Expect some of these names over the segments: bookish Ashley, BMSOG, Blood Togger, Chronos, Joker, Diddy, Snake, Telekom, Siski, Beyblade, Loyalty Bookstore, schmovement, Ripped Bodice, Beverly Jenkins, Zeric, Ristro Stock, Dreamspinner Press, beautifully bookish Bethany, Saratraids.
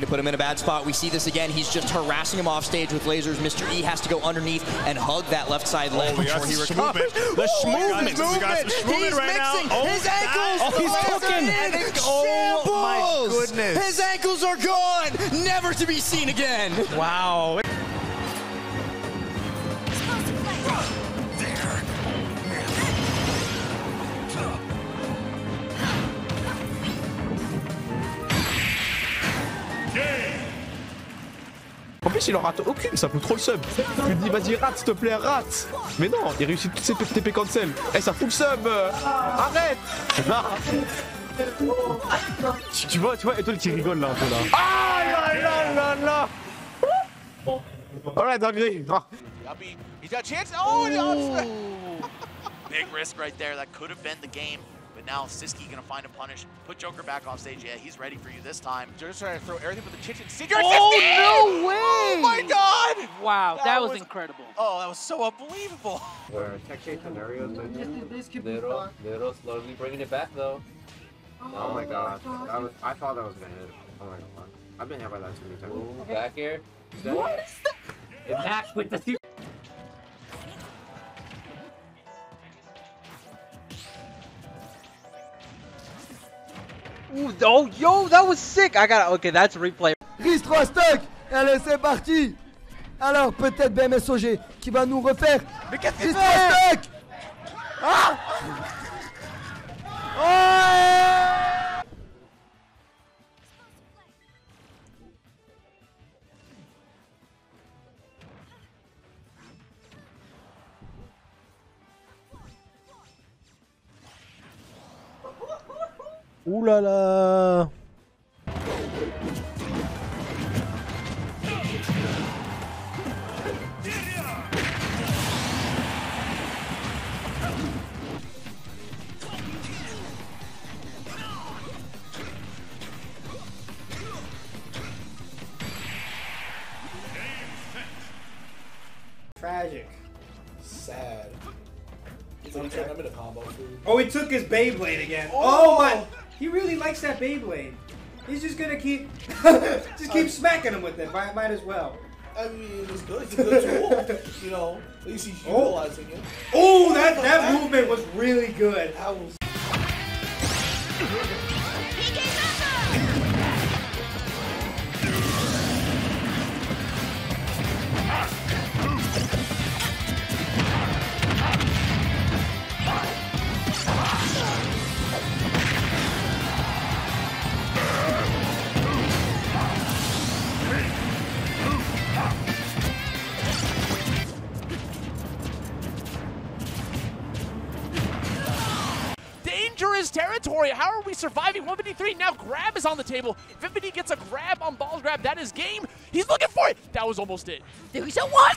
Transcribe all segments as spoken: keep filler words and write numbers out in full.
going to put him in a bad spot. We see this again. He's just harassing him off stage with lasers. Mister E has to go underneath and hug that left side leg oh, before he recovers. The movement. He's mixing. His ankles. Oh, he's cooking. Oh, my goodness. His ankles are gone, never to be seen again. Wow. En plus, il en rate aucune, ça fout trop le sub. Je lui dis, vas-y, rate, s'il te plaît, rate. Mais non, il réussit toutes ses T P cancel. Eh, ça fout le sub. Arrête. Tu vois, tu vois, et toi qui rigole là un peu là. Ah là là là là. Oh là, dinguerie. He's got a chance. Oh, no. Big risk right there. That could have been the game. But now Siski gonna find a punish. Put Joker back off stage. Yeah, he's ready for you this time. You're just trying to throw everything but the kitchen sink. Oh, no way! Oh my God! Wow, that, that was, was incredible. Oh, that was so unbelievable. We're attacking scenarios. Little, little, slowly bringing it back though. Oh, oh my God! I, was, I thought that was gonna hit. Oh my God! I've been hit by that too many times. Ooh, okay. Back here. What is that? It back with the. Ooh, oh, yo, that was sick. I got it. Okay, that's a replay. Ristro Stock. Allez, c'est parti. Alors, peut-être B M S O G qui va nous refaire. Mais qu'est-ce qu'il fait Ristro Stock. Ah oh. Ooh la la. Tragic. Sad. He's like, okay. I'm in a combo food. Oh, he took his Beyblade again. Oh, oh my. He really likes that Beyblade. He's just gonna keep, just keep um, smacking him with it. Might, might as well. I mean, it's good. It's a good tool. You know, at least he's utilizing oh. it. Oh, that that, that movement was really good. I was. Territory. How are we surviving? one fifty-three, now grab is on the table. Vivity gets a grab on balls grab. That is game. He's looking for it. That was almost it. Did he say what?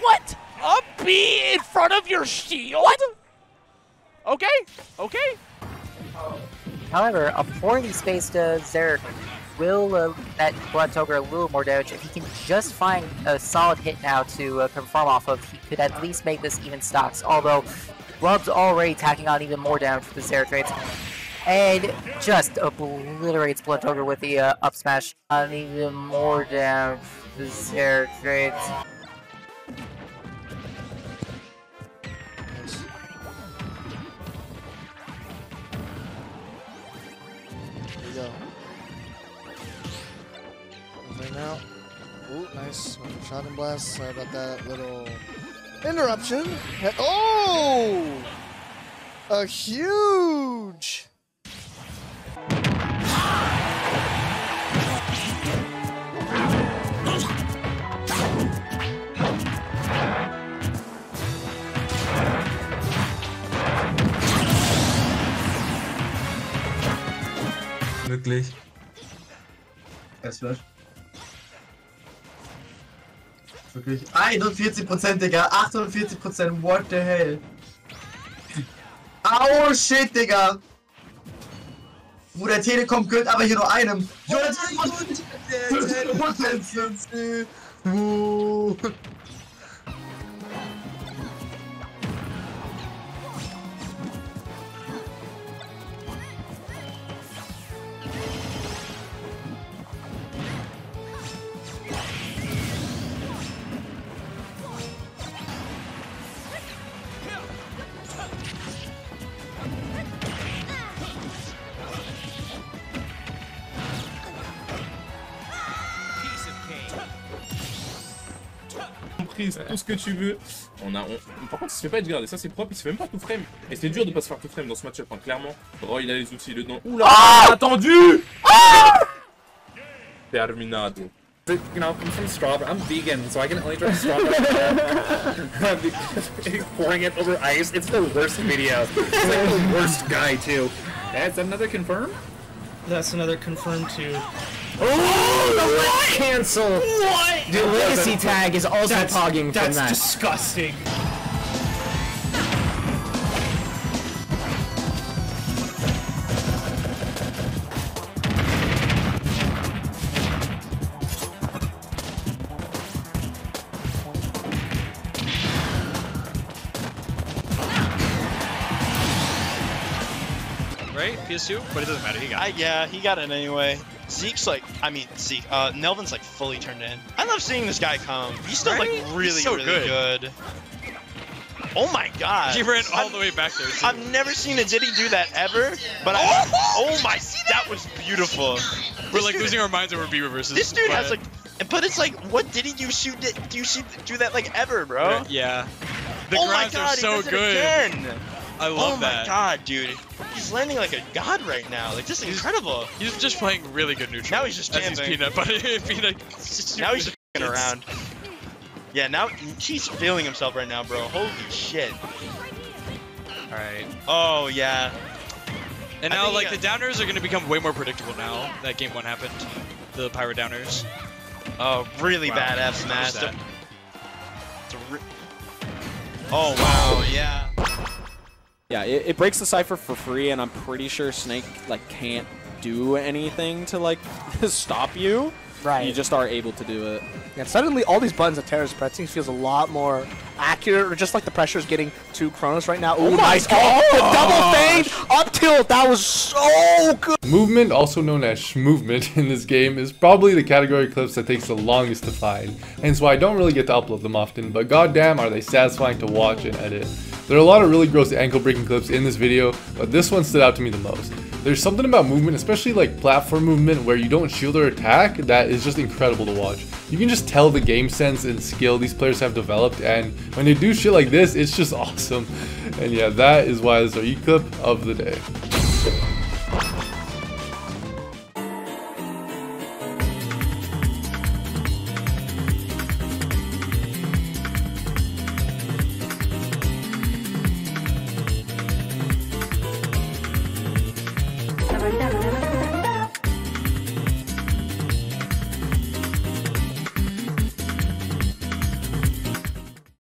What? A B in front of your shield? What? Okay. Okay. However, a poorly spaced uh, Zeric will uh, that Blood Togger a little more damage. If he can just find a solid hit now to uh, confirm off of, he could at least make this even stocks. Although, Blub's already tacking on even more damage for the Saratraids, and just obliterates Blood Togger with the uh, up smash. On even more damage for the Saratraids. There we go. Right now. Ooh, nice. Shot and blast. Sorry about that little interruption. Oh! A huge! Wirklich? Es wird. Wirklich. einundvierzig Prozent, Digga. achtundvierzig Prozent. What the hell? Oh shit, Digga. Wo der Telekom gehört, aber hier nur einem. Jo, das ist fünfzig Prozent. Wuuuuh. prise tout ce que tu veux. On a, on... Par contre, il se fait pas être gardé, ça c'est propre, il se fait même pas tout frame. Et c'est dur de pas se faire tout frame dans ce match-up, hein. Clairement. Roy il a les outils, le dedans. Oula, ah, attendu, ah, terminado. But, you know, I'm from strawberry. I'm vegan, so I can only drink strawberry. Pouring it over ice. It's the worst video. It's like the worst guy too. That's another confirm. That's another confirm too. Oh, the what? Cancel. What? The legacy tag is also that's, pogging from that's that. That's disgusting. Right? P S two? But it doesn't matter, he got it. I, yeah, he got it anyway. Zeke's like, I mean, Zeke, uh, Nelvin's like fully turned in. I love seeing this guy come. He's still right? like really, He's so really good. good. Oh my god. He ran all I'm, the way back there. Too. I've never seen a Diddy do that ever, but I, oh, oh my, that? that was beautiful. We're like dude, losing our minds over B reverses. This dude but... has like, but it's like, what Diddy do shoot, do you see, do that like ever, bro? Right, yeah. The oh my god, are so he does good. It again. I love oh that. Oh my god, dude. He's landing like a god right now. Like, this is incredible. He's just playing really good neutral. Now he's just jamming. That's his peanut butter. peanut. Now he's just f***ing around. Yeah, now he's feeling himself right now, bro. Holy shit. All right. Oh, yeah. And I now, like, got... the downers are going to become way more predictable now that game one happened. The Pyro downers. Oh, really wow. badass match. That. Re oh, wow, yeah. Yeah, it, it breaks the cipher for free, and I'm pretty sure Snake like can't do anything to like stop you. Right. You just are able to do it. And suddenly, all these buttons that Terra's pressing feels a lot more accurate, or just like the pressure is getting to Chronos right now. Ooh, oh my nice god! The double feint up tilt. That was so good. Movement, also known as schmovement in this game, is probably the category of clips that takes the longest to find, and so I don't really get to upload them often. But goddamn, are they satisfying to watch and edit? There are a lot of really gross ankle breaking clips in this video, but this one stood out to me the most. There's something about movement, especially like platform movement where you don't shield or attack, that is just incredible to watch. You can just tell the game sense and skill these players have developed, and when they do shit like this, it's just awesome. And yeah, that is why this is our E clip of the day.